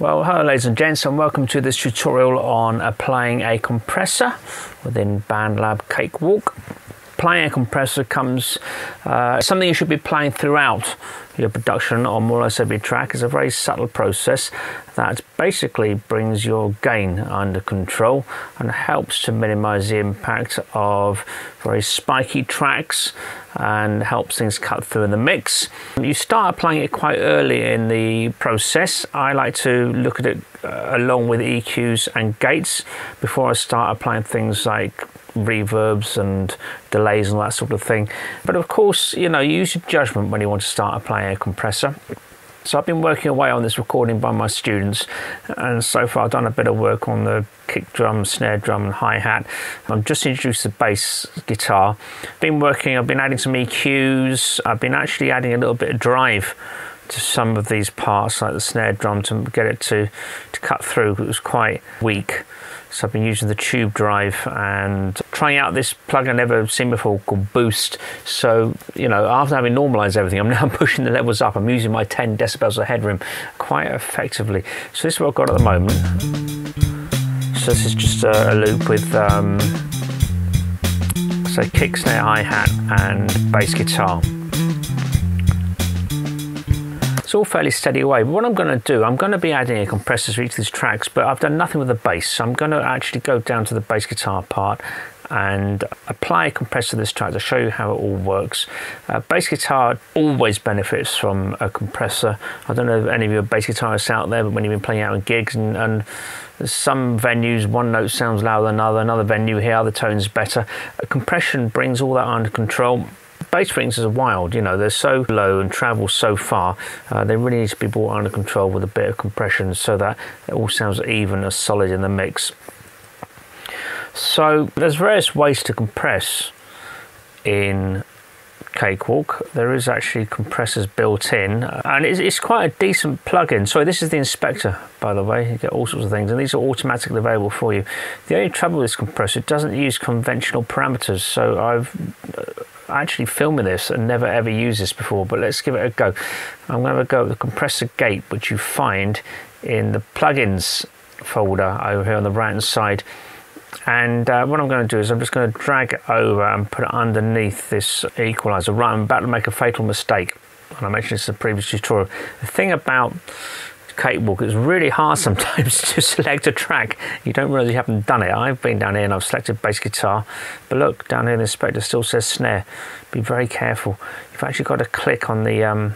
Well, hello ladies and gents, and welcome to this tutorial on applying a compressor within BandLab Cakewalk. Applying a compressor comes something you should be playing throughout your production on more or less every track. It's a very subtle process that basically brings your gain under control and helps to minimize the impact of very spiky tracks and helps things cut through in the mix. You start applying it quite early in the process. I like to look at it along with EQs and gates before I start applying things like reverbs and delays and that sort of thing. But of course, you know, you use your judgment when you want to start applying a compressor. So I've been working away on this recording by my students, and so far I've done a bit of work on the kick drum, snare drum and hi-hat. I've just introduced the bass guitar. I've been adding some EQs. I've been actually adding a little bit of drive to some of these parts, like the snare drum, to get it to cut through. It was quite weak. So I've been using the tube drive and trying out this plug I've never seen before called Boost. So, you know, after having normalized everything, I'm now pushing the levels up. I'm using my 10 decibels of headroom quite effectively. So this is what I've got at the moment. So this is just a loop with, so kick, snare, hi-hat and bass guitar. It's all fairly steady away, but what I'm going to do, I'm going to be adding a compressor to each of these tracks, but I've done nothing with the bass, so I'm going to actually go down to the bass guitar part and apply a compressor to this track to show you how it all works. Bass guitar always benefits from a compressor. I don't know if any of you are bass guitarists out there, but when you've been playing out in gigs and some venues, one note sounds louder than another venue here, the tone's better. Compression brings all that under control. Bass rings are wild, you know, they're so low and travel so far, they really need to be brought under control with a bit of compression so that it all sounds even and solid in the mix. So there's various ways to compress in Cakewalk. There is actually compressors built in, and it's quite a decent plugin. So this is the inspector, by the way. You get all sorts of things, and these are automatically available for you. The only trouble with this compressor, it doesn't use conventional parameters, so I've actually filming this and never ever used this before, but let's give it a go. I'm going to go with the compressor gate, which you find in the plugins folder over here on the right hand side. And what I'm going to do is I'm just going to drag it over and put it underneath this equalizer. Right, I'm about to make a fatal mistake, and I mentioned this in the previous tutorial. The thing about Cakewalk, it's really hard sometimes to select a track. You don't realize you haven't done it. I've been down here and I've selected bass guitar, but look, down here the inspector still says snare. Be very careful. You've actually got to click on the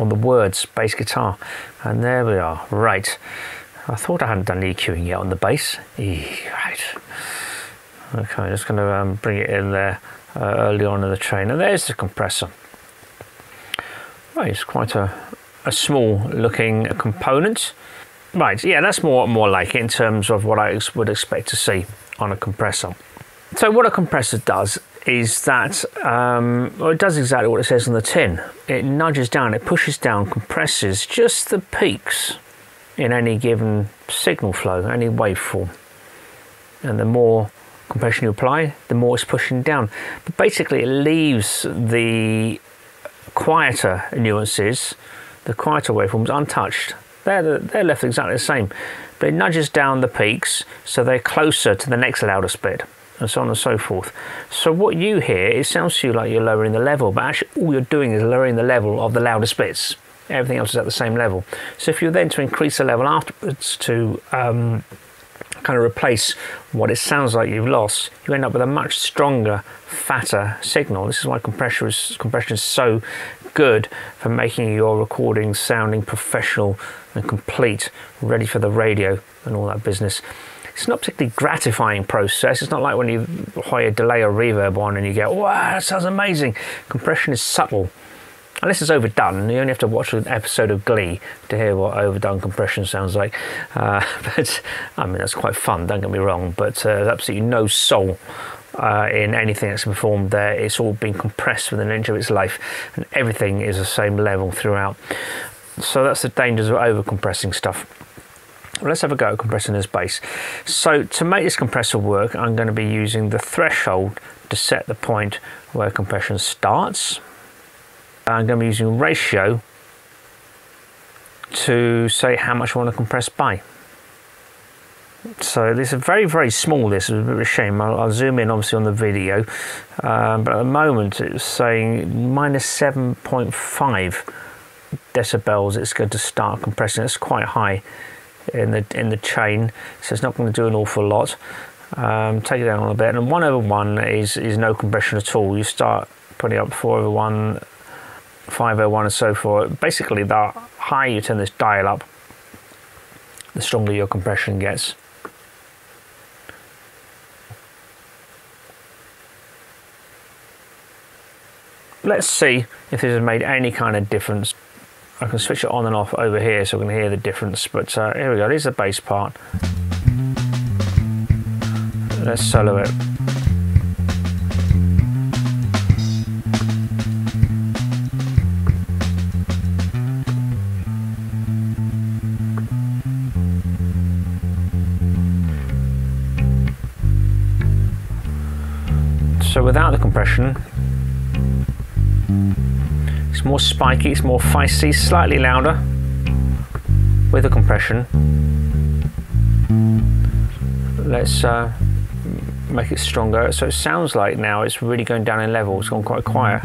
words bass guitar, and there we are. Right, I thought I hadn't done EQing yet on the bass. Right, okay, I'm just going to bring it in there early on in the train, and there's the compressor. Right, it's quite a small looking component. Right, yeah, that's more like it in terms of what I would expect to see on a compressor. So what a compressor does is that, well, it does exactly what it says on the tin. It nudges down, it pushes down, compresses just the peaks in any given signal flow, any waveform. And the more compression you apply, the more it's pushing down. But basically it leaves the quieter nuances, the quieter waveforms untouched. They're left exactly the same, but it nudges down the peaks so they're closer to the next loudest bit, and so on and so forth. So what you hear, it sounds to you like you're lowering the level, but actually all you're doing is lowering the level of the loudest bits. Everything else is at the same level. So if you're then to increase the level afterwards to kind of replace what it sounds like you've lost, you end up with a much stronger, fatter signal. This is why compression is so good for making your recordings sounding professional and complete, ready for the radio and all that business. It's not a particularly gratifying process. It's not like when you hire delay or reverb on and you go, wow, that sounds amazing. Compression is subtle. Unless it's overdone, you only have to watch an episode of Glee to hear what overdone compression sounds like. But I mean, that's quite fun, don't get me wrong, but there's absolutely no soul in anything that's performed there. It's all been compressed within an inch of its life, and everything is the same level throughout. So that's the dangers of over compressing stuff. Well, let's have a go at compressing this bass. So to make this compressor work, I'm going to be using the threshold to set the point where compression starts. I'm going to be using ratio to say how much I want to compress by. So this is very, very small. This is a bit of a shame. I'll zoom in obviously on the video, but at the moment it's saying minus 7.5 decibels it's going to start compressing. It's quite high in the chain, so it's not going to do an awful lot. Take it down a little bit, and 1/1 is no compression at all. You start putting up 4/1, 5/1 and so forth. Basically the higher you turn this dial up, the stronger your compression gets. Let's see if this has made any kind of difference. I can switch it on and off over here so we can hear the difference, but here we go, here's the bass part. Let's solo it. So without the compression, it's more spiky, it's more feisty, slightly louder. With the compression, let's make it stronger. So it sounds like now it's really going down in level, it's gone quite quiet.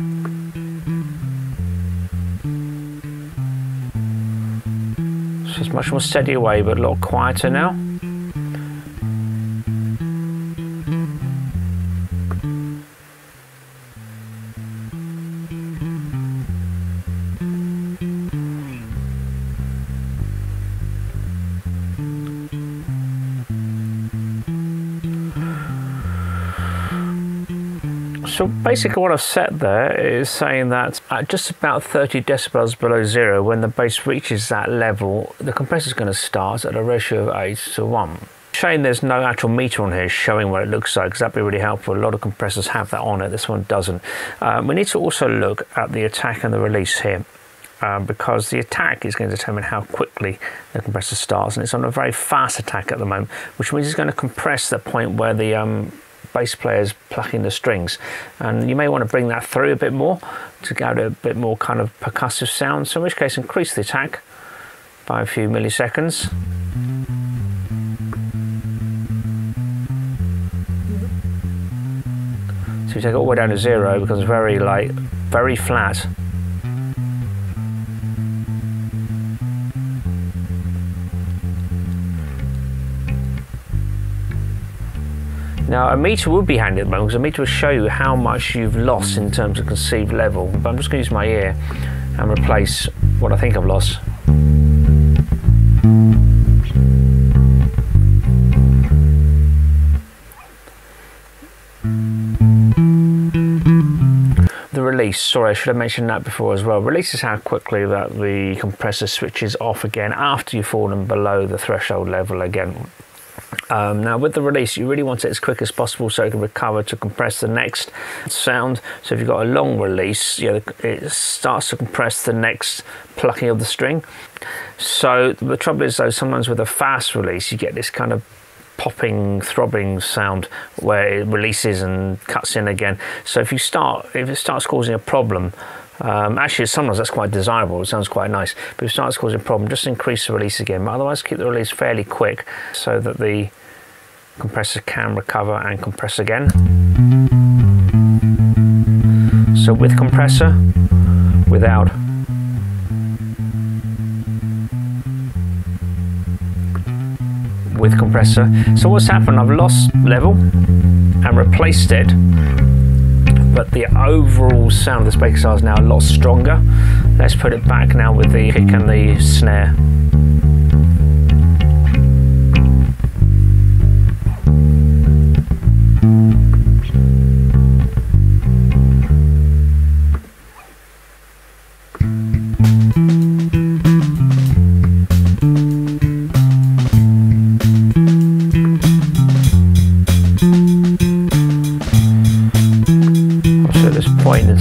So it's much more steady away, but a lot quieter now. So basically what I've set there is saying that at just about 30 decibels below zero, when the bass reaches that level, the compressor is going to start at a ratio of 8:1. Shame there's no actual meter on here showing what it looks like, because that'd be really helpful. A lot of compressors have that on it, this one doesn't. We need to also look at the attack and the release here, because the attack is going to determine how quickly the compressor starts, and it's on a very fast attack at the moment, which means it's going to compress the point where the bass players plucking the strings, and you may want to bring that through a bit more to get a bit more kind of percussive sound. So in which case, increase the attack by a few milliseconds. So you take it all the way down to zero because it's very light, very flat. Now a meter would be handy at the moment, because a meter will show you how much you've lost in terms of conceived level, but I'm just going to use my ear and replace what I think I've lost. The release, sorry, I should have mentioned that before as well. Release is how quickly that the compressor switches off again after you've fallen below the threshold level again. Now with the release, you really want it as quick as possible so it can recover to compress the next sound. So if you've got a long release, you know, it starts to compress the next plucking of the string. So the trouble is though, sometimes with a fast release, you get this kind of popping, throbbing sound where it releases and cuts in again. So if it starts causing a problem, actually sometimes that's quite desirable, it sounds quite nice, but if it starts causing a problem, just increase the release again, but otherwise keep the release fairly quick so that the compressor can recover and compress again. So with compressor, without. With compressor. So what's happened, I've lost level and replaced it, but the overall sound of this bass guitar is now a lot stronger. Let's put it back now with the kick and the snare.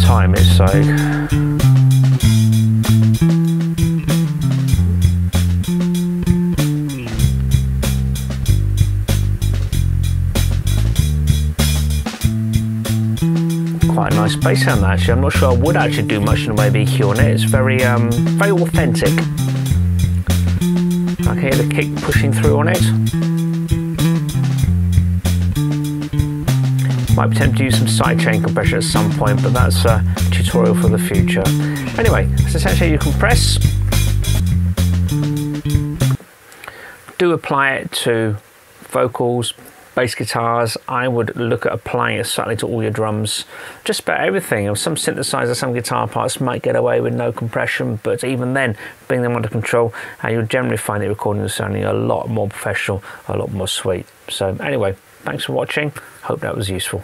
Time is like quite a nice bass sound actually. I'm not sure I would actually do much in the way of EQ on it. It's very authentic. can hear the kick pushing through on it. Might attempt to use some sidechain compression at some point, but that's a tutorial for the future. Anyway, that's essentially you compress. Do apply it to vocals, bass guitars. I would look at applying it slightly to all your drums, just about everything. Or some synthesizer, some guitar parts might get away with no compression, but even then, bring them under control, and you'll generally find it recording is sounding a lot more professional, a lot more sweet. So anyway, thanks for watching. Hope that was useful.